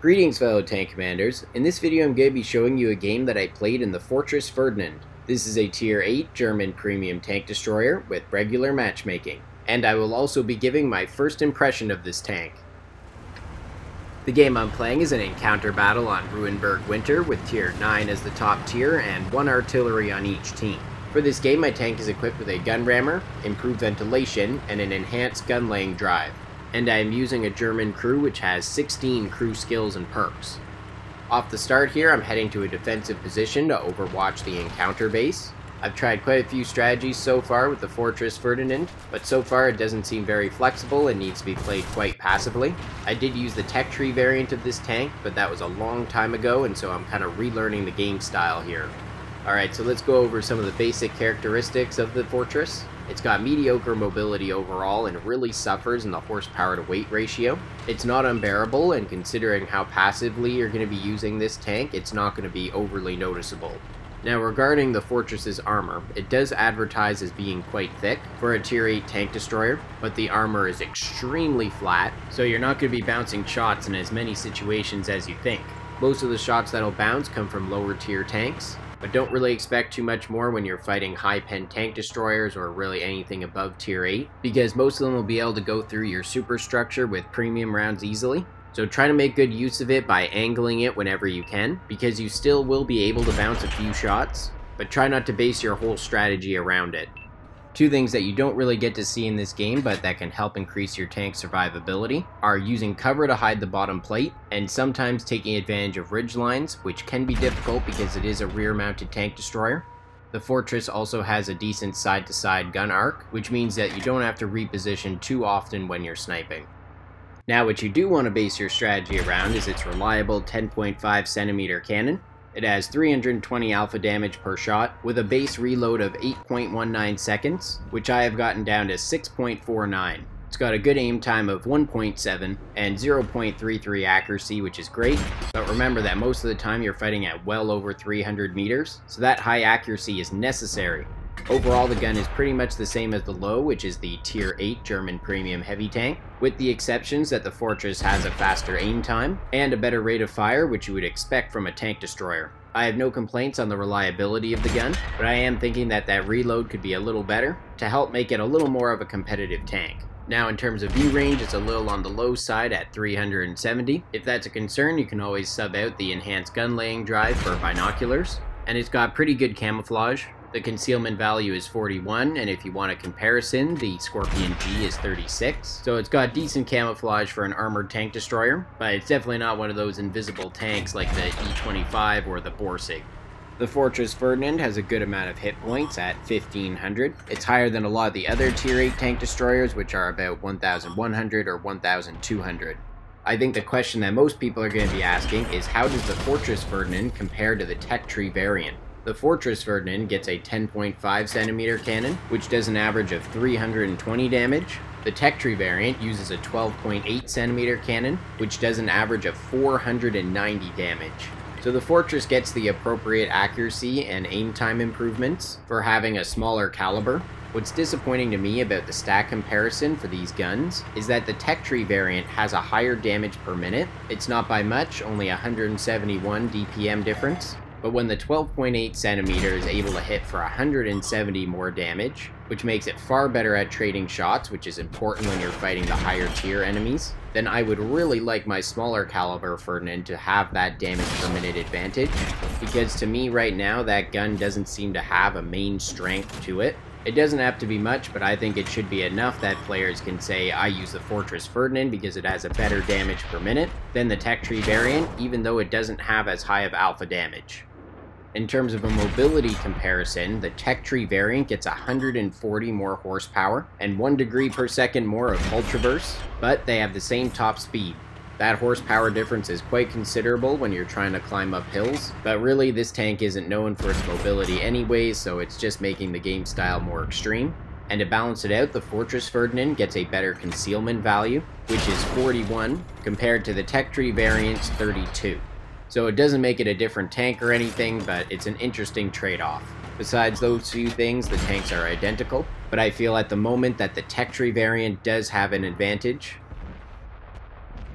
Greetings fellow tank commanders, in this video I'm going to be showing you a game that I played in the Fortress Ferdinand. This is a tier 8 German premium tank destroyer with regular matchmaking, and I will also be giving my first impression of this tank. The game I'm playing is an encounter battle on Ruinberg Winter with tier 9 as the top tier and 1 artillery on each team. For this game my tank is equipped with a gun rammer, improved ventilation, and an enhanced gun laying drive. And I am using a German crew which has 16 crew skills and perks. Off the start here, I'm heading to a defensive position to overwatch the encounter base. I've tried quite a few strategies so far with the Fortress Ferdinand, but so far it doesn't seem very flexible and needs to be played quite passively. I did use the tech tree variant of this tank, but that was a long time ago, and so I'm kind of relearning the game style here. Alright, so let's go over some of the basic characteristics of the Fortress. It's got mediocre mobility overall and really suffers in the horsepower to weight ratio. It's not unbearable, and considering how passively you're going to be using this tank, it's not going to be overly noticeable. Now regarding the Fortress's armor, it does advertise as being quite thick for a tier 8 tank destroyer, but the armor is extremely flat, so you're not going to be bouncing shots in as many situations as you think. Most of the shots that'll bounce come from lower tier tanks, but don't really expect too much more when you're fighting high-pen tank destroyers or really anything above tier 8, because most of them will be able to go through your superstructure with premium rounds easily. So try to make good use of it by angling it whenever you can, because you still will be able to bounce a few shots, but try not to base your whole strategy around it. Two things that you don't really get to see in this game but that can help increase your tank's survivability are using cover to hide the bottom plate and sometimes taking advantage of ridge lines, which can be difficult because it is a rear-mounted tank destroyer. The Fortress also has a decent side-to-side gun arc, which means that you don't have to reposition too often when you're sniping. Now what you do want to base your strategy around is its reliable 10.5 cm cannon. It has 320 alpha damage per shot, with a base reload of 8.19 seconds, which I have gotten down to 6.49. It's got a good aim time of 1.7 and 0.33 accuracy, which is great, but remember that most of the time you're fighting at well over 300 meters, so that high accuracy is necessary. Overall, the gun is pretty much the same as the Lowe, which is the tier 8 German premium heavy tank, with the exceptions that the Fortress has a faster aim time and a better rate of fire, which you would expect from a tank destroyer. I have no complaints on the reliability of the gun, but I am thinking that reload could be a little better to help make it a little more of a competitive tank. Now in terms of view range, it's a little on the low side at 370. If that's a concern, you can always sub out the enhanced gun laying drive for binoculars, and it's got pretty good camouflage. The concealment value is 41, and if you want a comparison, the Scorpion G is 36. So it's got decent camouflage for an armored tank destroyer, but it's definitely not one of those invisible tanks like the E-25 or the Borsig. The Fortress Ferdinand has a good amount of hit points at 1500. It's higher than a lot of the other tier 8 tank destroyers, which are about 1100 or 1200. I think the question that most people are going to be asking is, how does the Fortress Ferdinand compare to the tech tree variant? The Fortress Ferdinand gets a 10.5 cm cannon, which does an average of 320 damage. The tech tree variant uses a 12.8 cm cannon, which does an average of 490 damage. So the Fortress gets the appropriate accuracy and aim time improvements for having a smaller caliber. What's disappointing to me about the stat comparison for these guns is that the tech tree variant has a higher damage per minute. It's not by much, only 171 DPM difference. But when the 12.8 cm is able to hit for 170 more damage, which makes it far better at trading shots, which is important when you're fighting the higher tier enemies, then I would really like my smaller caliber Ferdinand to have that damage per minute advantage, because to me right now that gun doesn't seem to have a main strength to it. It doesn't have to be much, but I think it should be enough that players can say, I use the Fortress Ferdinand because it has a better damage per minute than the tech tree variant, even though it doesn't have as high of alpha damage. In terms of a mobility comparison, the tech tree variant gets 140 more horsepower and 1 degree per second more of hull traverse, but they have the same top speed. That horsepower difference is quite considerable when you're trying to climb up hills, but really this tank isn't known for its mobility anyway, so it's just making the game style more extreme. And to balance it out, the Fortress Ferdinand gets a better concealment value, which is 41, compared to the tech tree variant's 32. So it doesn't make it a different tank or anything, but it's an interesting trade-off. Besides those few things, the tanks are identical, but I feel at the moment that the tech tree variant does have an advantage.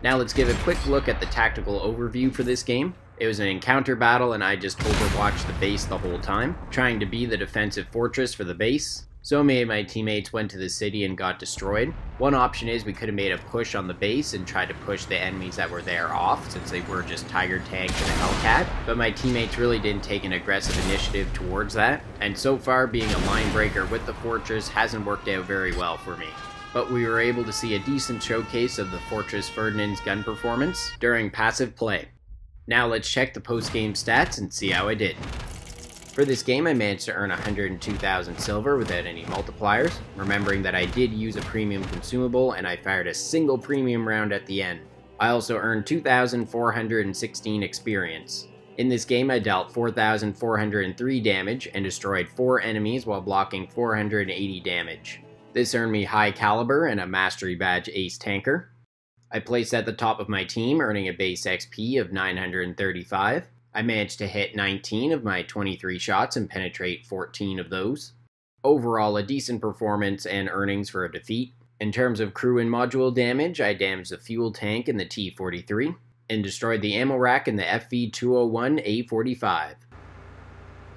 Now let's give a quick look at the tactical overview for this game. It was an encounter battle and I just overwatched the base the whole time, trying to be the defensive fortress for the base. So many of my teammates went to the city and got destroyed. One option is we could have made a push on the base and tried to push the enemies that were there off, since they were just Tiger tanks and a Hellcat, but my teammates really didn't take an aggressive initiative towards that, and so far being a line breaker with the fortress hasn't worked out very well for me. But we were able to see a decent showcase of the Fortress Ferdinand's gun performance during passive play. Now let's check the post-game stats and see how I did. For this game, I managed to earn 102,000 silver without any multipliers, remembering that I did use a premium consumable and I fired a single premium round at the end. I also earned 2,416 experience. In this game, I dealt 4,403 damage and destroyed 4 enemies while blocking 480 damage. This earned me high caliber and a mastery badge ace tanker. I placed at the top of my team, earning a base XP of 935. I managed to hit 19 of my 23 shots and penetrate 14 of those. Overall, a decent performance and earnings for a defeat. In terms of crew and module damage, I damaged the fuel tank in the T-43 and destroyed the ammo rack in the FV-201 A-45.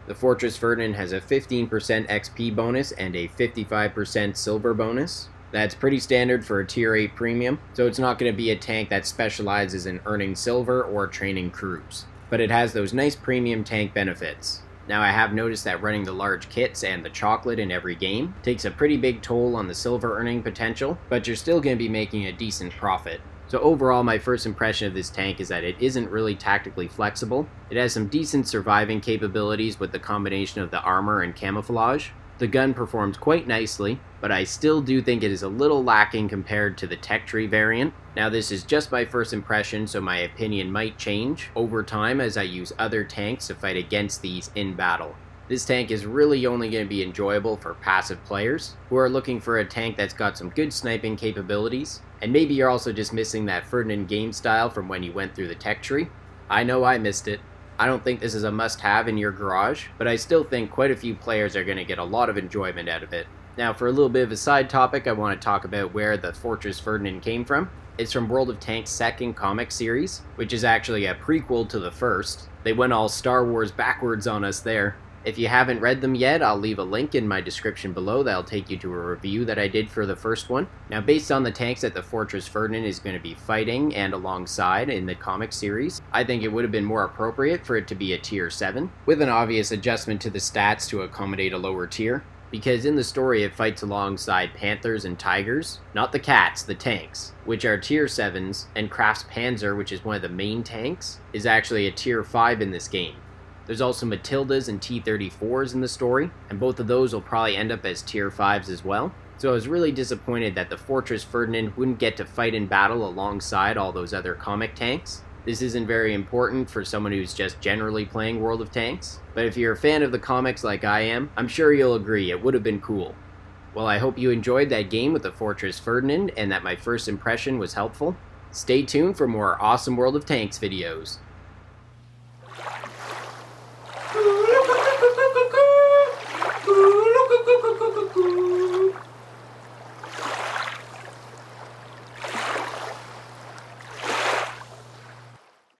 The Fortress Ferdinand has a 15% XP bonus and a 55% silver bonus. That's pretty standard for a tier 8 premium, so it's not going to be a tank that specializes in earning silver or training crews. But it has those nice premium tank benefits. Now I have noticed that running the large kits and the chocolate in every game takes a pretty big toll on the silver earning potential, but you're still going to be making a decent profit. So overall, my first impression of this tank is that it isn't really tactically flexible. It has some decent surviving capabilities with the combination of the armor and camouflage. The gun performs quite nicely, but I still do think it is a little lacking compared to the tech tree variant. Now this is just my first impression, so my opinion might change over time as I use other tanks to fight against these in battle. This tank is really only going to be enjoyable for passive players who are looking for a tank that's got some good sniping capabilities, and maybe you're also just missing that Ferdinand game style from when you went through the tech tree. I know I missed it. I don't think this is a must-have in your garage, but I still think quite a few players are going to get a lot of enjoyment out of it. Now for a little bit of a side topic, I want to talk about where the Fortress Ferdinand came from. It's from World of Tanks' second comic series, which is actually a prequel to the first. They went all Star Wars backwards on us there. If you haven't read them yet, I'll leave a link in my description below that'll take you to a review that I did for the first one. Now based on the tanks that the Fortress Ferdinand is going to be fighting and alongside in the comic series, I think it would have been more appropriate for it to be a tier 7, with an obvious adjustment to the stats to accommodate a lower tier, because in the story it fights alongside panthers and tigers, not the cats, the tanks, which are tier 7s, and Kraft's Panzer, which is one of the main tanks, is actually a tier 5 in this game. There's also Matildas and T-34s in the story, and both of those will probably end up as tier 5s as well. So I was really disappointed that the Fortress Ferdinand wouldn't get to fight in battle alongside all those other comic tanks. This isn't very important for someone who's just generally playing World of Tanks, but if you're a fan of the comics like I am, I'm sure you'll agree it would have been cool. Well, I hope you enjoyed that game with the Fortress Ferdinand and that my first impression was helpful. Stay tuned for more awesome World of Tanks videos.